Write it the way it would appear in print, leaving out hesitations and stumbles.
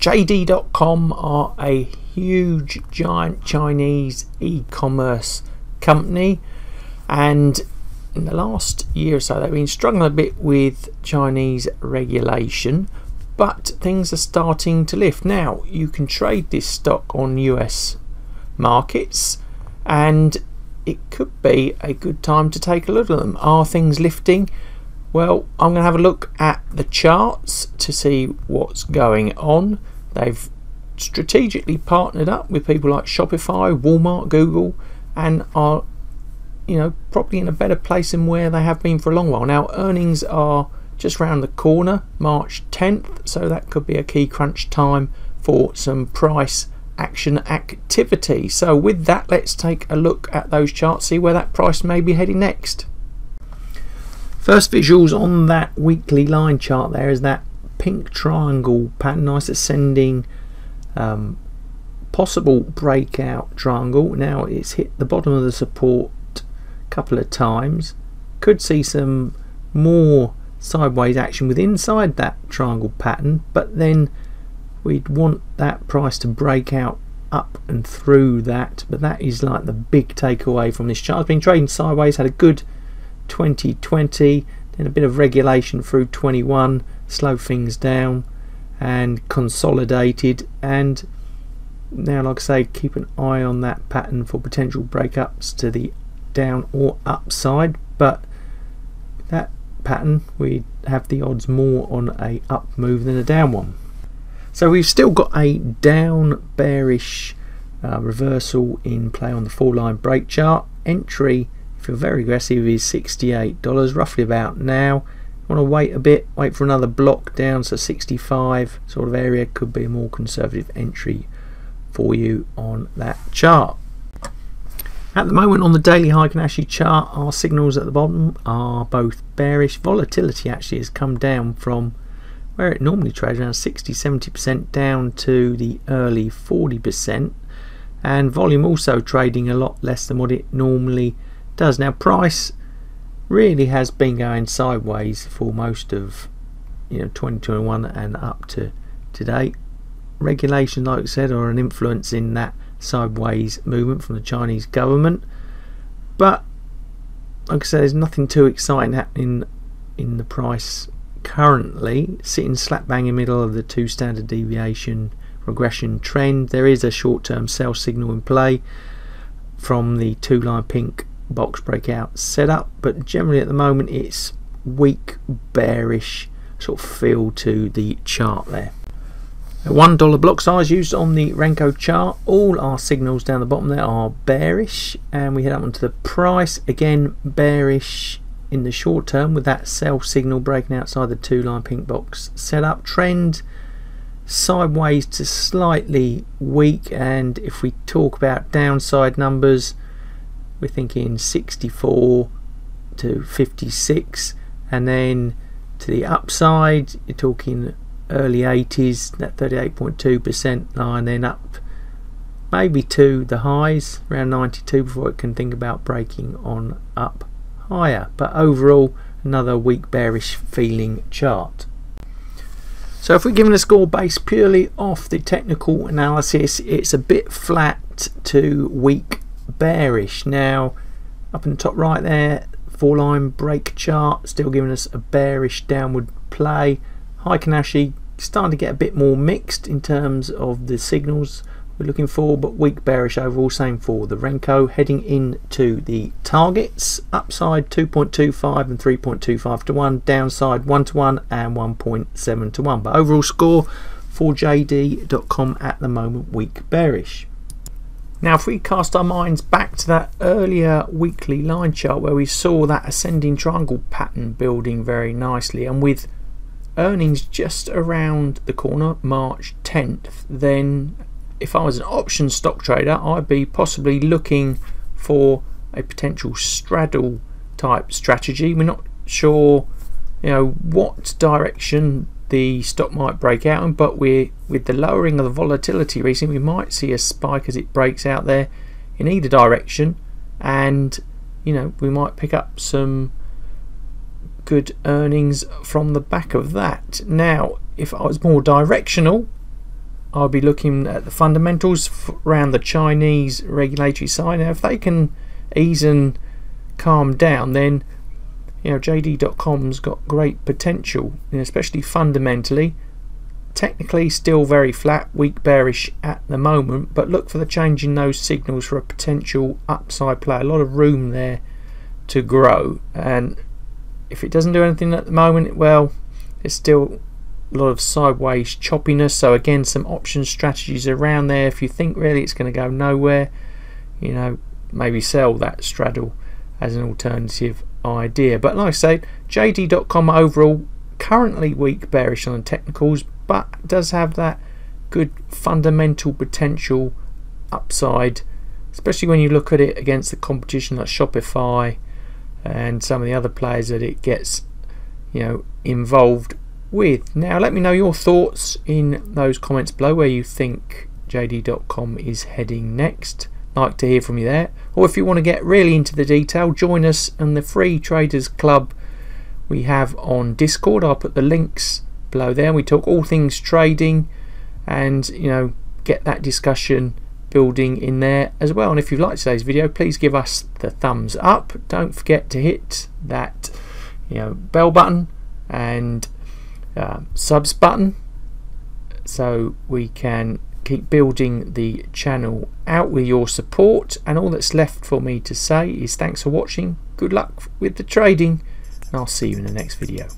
JD.com are a huge, giant Chinese e-commerce company, and in the last year or so they've been struggling a bit with Chinese regulation, but things are starting to lift. Now you can trade this stock on US markets, and it could be a good time to take a look at them. Are things lifting? Well, I'm going to have a look at the charts to see what's going on. They've strategically partnered up with people like Shopify, Walmart, Google, and are, you know, probably in a better place than where they have been for a long while. Now, earnings are just around the corner, March 10th, so that could be a key crunch time for some price action activity. So with that, let's take a look at those charts, see where that price may be heading next. First visuals on that weekly line chart there is that pink triangle pattern, nice ascending possible breakout triangle. Now it's hit the bottom of the support a couple of times, could see some more sideways action with inside that triangle pattern, but then we'd want that price to break out up and through that. But that is like the big takeaway from this chart. It's been trading sideways, had a good 2020, then a bit of regulation through 21, slowed things down and consolidated, and now, like I say, keep an eye on that pattern for potential breakups to the down or upside. But with that pattern, we have the odds more on a up move than a down one. So we've still got a down bearish reversal in play on the four line break chart. Entry, if you're very aggressive, is $68, roughly about now. You want to wait a bit, wait for another block down, so 65 sort of area could be a more conservative entry for you on that chart. At the moment on the daily Heiken Ashi chart, our signals at the bottom are both bearish. Volatility actually has come down from where it normally trades around 60-70% down to the early 40%, and volume also trading a lot less than what it normally does. Now price really has been going sideways for most of 2021 and up to today. Regulation, like I said, are an influence in that sideways movement from the Chinese government, but like I said, there's nothing too exciting happening in the price currently, sitting slap bang in the middle of the two standard deviation regression trend. There is a short-term sell signal in play from the two line pink box breakout setup, but generally at the moment it's weak bearish sort of feel to the chart there. A $1 block size used on the Renko chart. All our signals down the bottom there are bearish, and we head up onto the price, again bearish in the short term with that sell signal breaking outside the two line pink box setup. Trend sideways to slightly weak, and if we talk about downside numbers, we're thinking 64 to 56, and then to the upside you're talking early 80s, that 38.2% line, then up maybe to the highs around 92 before it can think about breaking on up higher. But overall, another weak bearish feeling chart. So if we're given a score based purely off the technical analysis, it's a bit flat to weak bearish. Now up in the top right there, four line break chart still giving us a bearish downward play. Heiken Ashi starting to get a bit more mixed in terms of the signals we're looking for, but weak bearish overall. Same for the Renko. Heading into the targets, upside 2.25 and 3.25 to 1, downside 1 to 1 and 1.7 to 1. But overall score for JD.com at the moment, weak bearish. Now if we cast our minds back to that earlier weekly line chart where we saw that ascending triangle pattern building very nicely, and with earnings just around the corner, March 10th, then if I was an option stock trader, I'd be possibly looking for a potential straddle type strategy. We're not sure what direction the stock might break out in, but with the lowering of the volatility recently, we might see a spike as it breaks out there in either direction, and we might pick up some good earnings from the back of that. Now if I was more directional, I'll be looking at the fundamentals around the Chinese regulatory side. Now, if they can ease and calm down, then you know JD.com's got great potential, and especially fundamentally. Technically, still very flat, weak, bearish at the moment, but look for the change in those signals for a potential upside play. A lot of room there to grow, and if it doesn't do anything at the moment, well, it's still a lot of sideways choppiness. So again, some option strategies around there. If you think really it's going to go nowhere, you know, maybe sell that straddle as an alternative idea. But like I say, JD.com overall currently weak, bearish on the technicals, but does have that good fundamental potential upside, especially when you look at it against the competition like Shopify and some of the other players that it gets, you know, involved with. Now, let me know your thoughts in those comments below where you think JD.com is heading next. Like to hear from you there, or if you want to get really into the detail, join us in the Free Traders Club we have on Discord. I'll put the links below there. We talk all things trading, and you know, get that discussion building in there as well. And if you liked today's video, please give us the thumbs up. Don't forget to hit that, you know, bell button and subs button so we can keep building the channel out with your support. And all that's left for me to say is thanks for watching, good luck with the trading, and I'll see you in the next video.